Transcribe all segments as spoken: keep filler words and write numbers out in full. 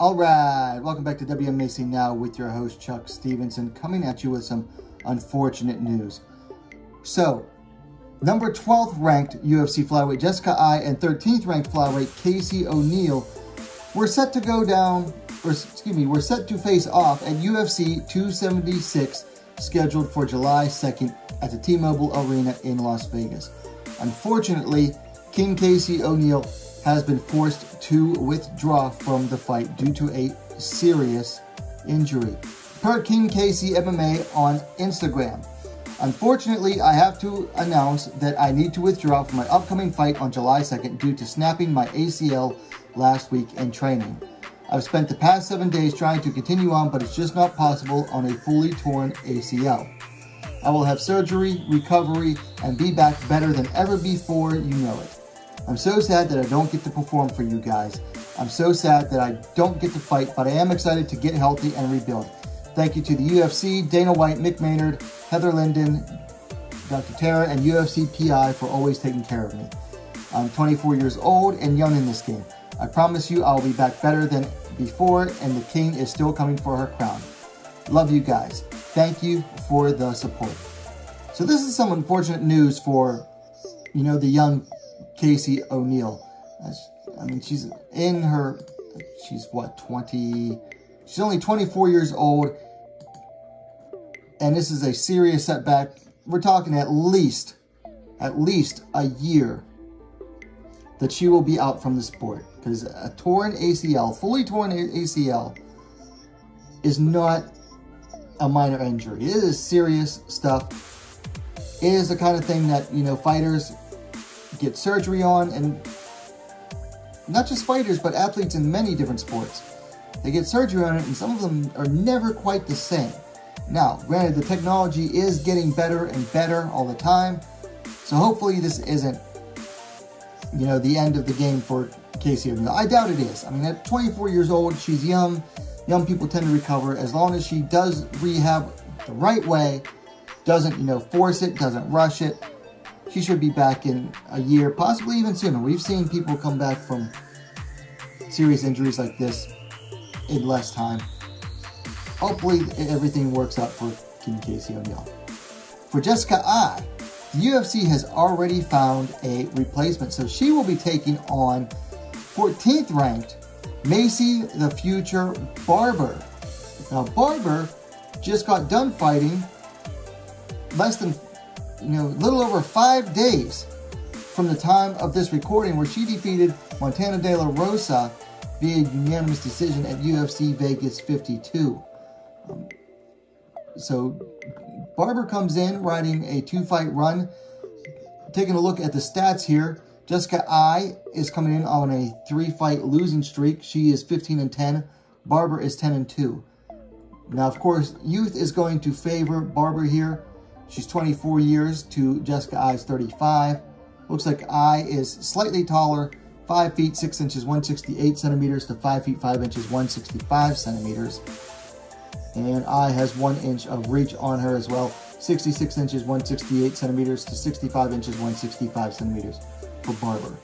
All right, welcome back to W M M A Scene Now with your host, Chuck Stevenson, coming at you with some unfortunate news. So, number twelfth ranked U F C flyweight Jessica Eye and thirteenth ranked flyweight Casey O'Neill were set to go down, or excuse me, were set to face off at U F C two seventy-six scheduled for July second at the T-Mobile Arena in Las Vegas. Unfortunately, King Casey O'Neill has been forced to withdraw from the fight due to a serious injury. Per King K C M M A on Instagram, unfortunately, I have to announce that I need to withdraw from my upcoming fight on July second due to snapping my A C L last week in training. I've spent the past seven days trying to continue on, but it's just not possible on a fully torn A C L. I will have surgery, recovery, and be back better than ever before, you know it. I'm so sad that I don't get to perform for you guys. I'm so sad that I don't get to fight, but I am excited to get healthy and rebuild. Thank you to the U F C, Dana White, Mick Maynard, Heather Linden, Doctor Tara, and U F C P I for always taking care of me. I'm twenty-four years old and young in this game. I promise you I'll be back better than before, and the King is still coming for her crown. Love you guys. Thank you for the support. So this is some unfortunate news for, you know, the young Casey O'Neill. I mean, she's in her, she's what, twenty, she's only twenty-four years old, and this is a serious setback. We're talking at least, at least a year that she will be out from the sport, because a torn A C L, fully torn A C L, is not a minor injury. It is serious stuff. It is the kind of thing that, you know, fighters get surgery on, and not just fighters, but athletes in many different sports. They get surgery on it, and some of them are never quite the same. Now, granted, the technology is getting better and better all the time, so hopefully this isn't, you know, the end of the game for Casey O'Neill. I doubt it is. I mean, at twenty-four years old, she's young. Young people tend to recover as long as she does rehab the right way, doesn't, you know, force it, doesn't rush it. She should be back in a year, possibly even sooner. We've seen people come back from serious injuries like this in less time. Hopefully everything works out for Casey O'Neill. For Jessica Eye, the U F C has already found a replacement, so she will be taking on fourteenth ranked Maycee the Future Barber. Now Barber just got done fighting less than, you know, a little over five days from the time of this recording, where she defeated Montana De La Rosa via unanimous decision at U F C Vegas fifty-two. Um, so Barber comes in riding a two-fight run. Taking a look at the stats here, Jessica Eye is coming in on a three-fight losing streak. She is fifteen and ten. Barber is ten and two. Now, of course, youth is going to favor Barber here. She's twenty-four years to Jessica Eye's thirty-five. Looks like Eye is slightly taller, five feet six inches, one sixty-eight centimeters to five feet five inches, one sixty-five centimeters. And Eye has one inch of reach on her as well, sixty-six inches, one sixty-eight centimeters to sixty-five inches, one sixty-five centimeters for Barber.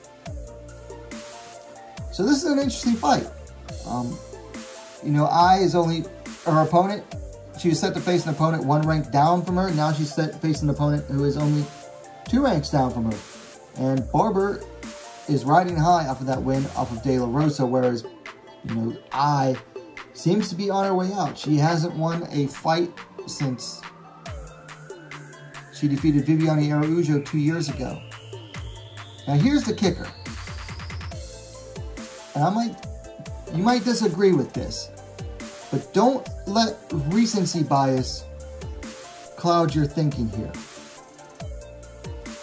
So this is an interesting fight. Um, you know, Eye is only, her opponent, she was set to face an opponent one rank down from her. Now she's set to face an opponent who is only two ranks down from her. And Barber is riding high off of that win off of De La Rosa, whereas, you know, Eye seems to be on her way out. She hasn't won a fight since she defeated Viviani Araujo two years ago. Now here's the kicker. And I might, you might disagree with this, but don't let recency bias cloud your thinking here.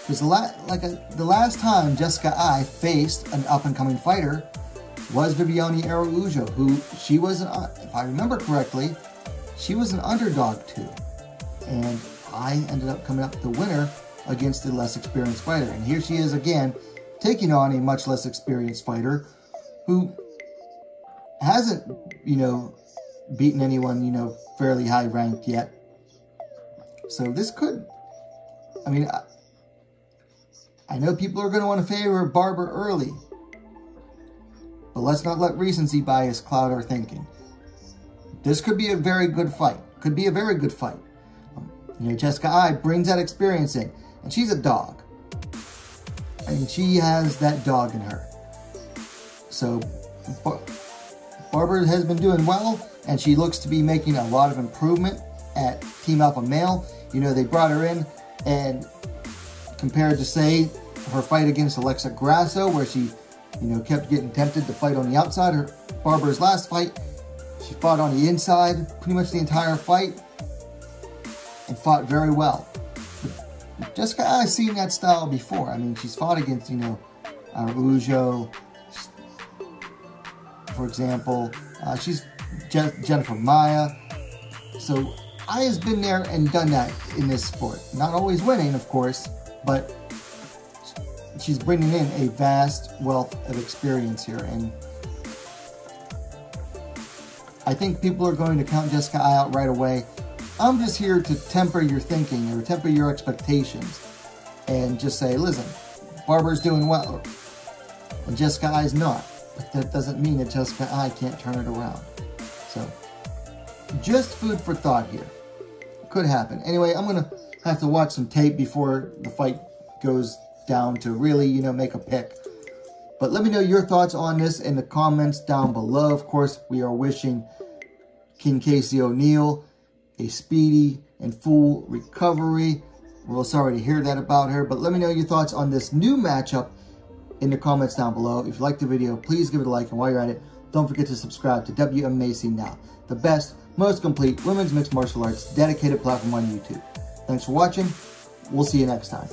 Because la like a, the last time Jessica Eye faced an up-and-coming fighter was Viviani Araujo, who she was, an, if I remember correctly, she was an underdog to. And I ended up coming up the winner against a less experienced fighter. And here she is again, taking on a much less experienced fighter who hasn't, you know, beaten anyone, you know, fairly high ranked yet. So this could, I mean, I, I know people are going to want to favor Barber early, But let's not let recency bias cloud our thinking. This could be a very good fight. Could be a very good fight. Um, you know, Jessica Eye brings that experience in, and she's a dog. And she has that dog in her. So Bar Barber has been doing well, and she looks to be making a lot of improvement at Team Alpha Male. You know, they brought her in, and compared to, say, her fight against Alexa Grasso, where she, you know, kept getting tempted to fight on the outside. Her Barber's last fight, she fought on the inside pretty much the entire fight and fought very well. But Jessica, I've seen that style before. I mean, she's fought against, you know, Araujo, for example. Uh, she's Je Jennifer Maya. So I has been there and done that in this sport. Not always winning, of course, but she's bringing in a vast wealth of experience here, and I think people are going to count Jessica Eye out right away. I'm just here to temper your thinking or temper your expectations and just say, listen, Barber's doing well and Jessica Eye's not, but that doesn't mean that Jessica Eye can't turn it around. So just food for thought here. Could happen. Anyway, I'm gonna have to watch some tape before the fight goes down to really, you know, make a pick. But let me know your thoughts on this in the comments down below. Of course, we are wishing King Casey O'Neill a speedy and full recovery. We're sorry to hear that about her, but let me know your thoughts on this new matchup in the comments down below. If you liked the video, please give it a like, and while you're at it, don't forget to subscribe to W M M A Scene Now, the best, most complete women's mixed martial arts dedicated platform on YouTube. Thanks for watching. We'll see you next time.